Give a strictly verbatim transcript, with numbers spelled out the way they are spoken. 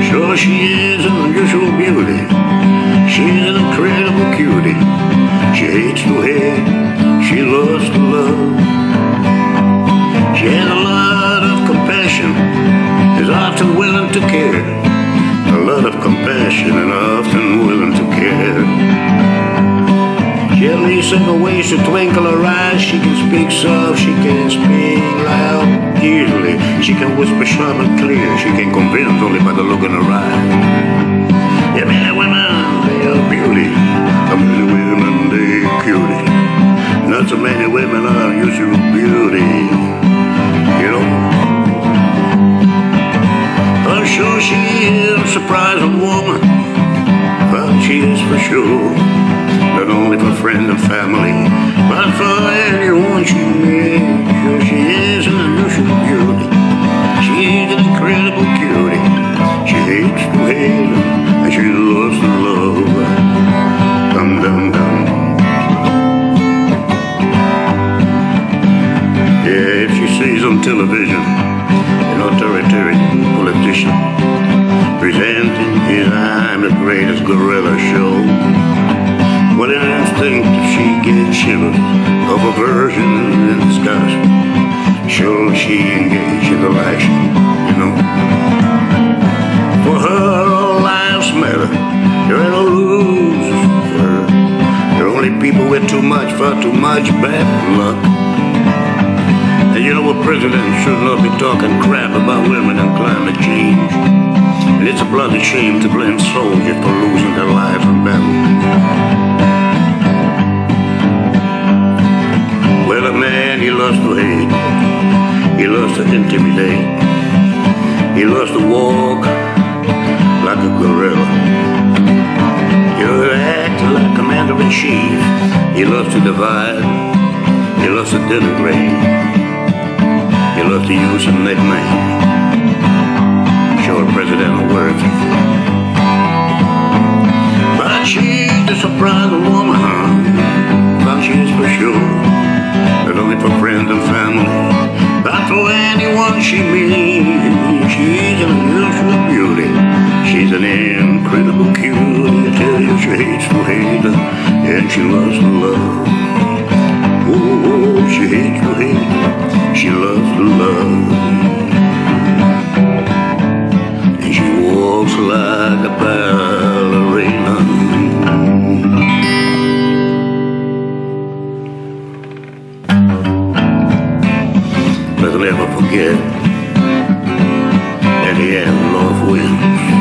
Sure she is an unusual beauty, she's an incredible cutie. She hates to hate, she loves to love. She has a lot of compassion, is often willing to care. A lot of compassion and often willing to care. She has these simple ways to twinkle her eyes. She can speak soft, she can speak loud. Easily. She can whisper sharp and clear. She can convince only by the look in her eye. Yeah, many women, they are beauty. Many women, they are cutie. Not so many women are usual beauty, you know. I'm sure she is a surprising woman, but she is for sure not only for friends and family, but for anyone she meets. Sure she is an unusual beauty. She's an incredible cutie. She hates to hate and she loves to love. Dum dum dum. Yeah, if she sees on television an authoritarian politician presenting his "I'm the greatest gorilla" show, what an instinct she gets shivers of aversion and disgust. Sure, she engaged in the action, you know. For her, all lives matter. There are no losers for her. There are only people with too much, far too much bad luck. And you know, a president should not be talking crap about women and climate change. And it's a bloody shame to blame soldiers for losing their lives in battle. Well, a man, he loves to hate, he loves to intimidate, he loves to walk like a gorilla, he loves to act like commander-in-chief, he loves to divide, he loves to denigrate, he loves to use a nickname, short presidential words. But she's a surprising woman, huh? But she's for sure not only for friends and family, but for anyone she meets. She's an unusual beauty. She's an incredible cutie. I tell you, she hates to hate her, and she loves to love. Oh, oh, she hates to hate her, she loves to love. And she walks like a ballerina. Never forget that he had love wins.